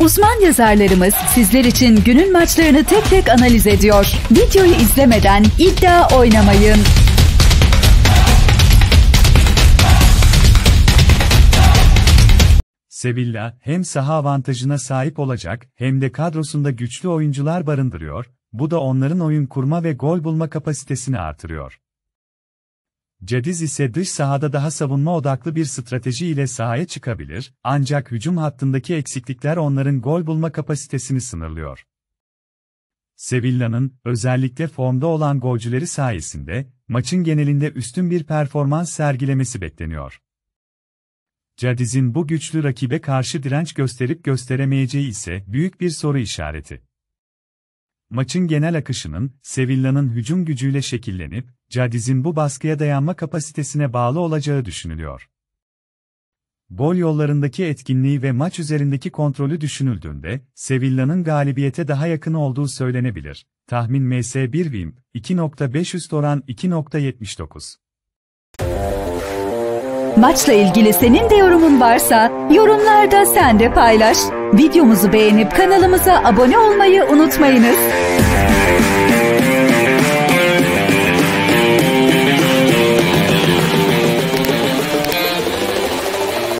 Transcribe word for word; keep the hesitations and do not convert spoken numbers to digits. Uzman yazarlarımız sizler için günün maçlarını tek tek analiz ediyor. Videoyu izlemeden iddia oynamayın. Sevilla hem saha avantajına sahip olacak hem de kadrosunda güçlü oyuncular barındırıyor, bu da onların oyun kurma ve gol bulma kapasitesini artırıyor. Cádiz ise dış sahada daha savunma odaklı bir strateji ile sahaya çıkabilir, ancak hücum hattındaki eksiklikler onların gol bulma kapasitesini sınırlıyor. Sevilla'nın, özellikle formda olan golcüleri sayesinde, maçın genelinde üstün bir performans sergilemesi bekleniyor. Cadiz'in bu güçlü rakibe karşı direnç gösterip gösteremeyeceği ise büyük bir soru işareti. Maçın genel akışının, Sevilla'nın hücum gücüyle şekillenip, Cadiz'in bu baskıya dayanma kapasitesine bağlı olacağı düşünülüyor. Gol yollarındaki etkinliği ve maç üzerindeki kontrolü düşünüldüğünde, Sevilla'nın galibiyete daha yakın olduğu söylenebilir. Tahmin M S bir Win, iki nokta beş yüz oran iki nokta yetmiş dokuz. Maçla ilgili senin de yorumun varsa yorumlarda sen de paylaş. Videomuzu beğenip kanalımıza abone olmayı unutmayınız.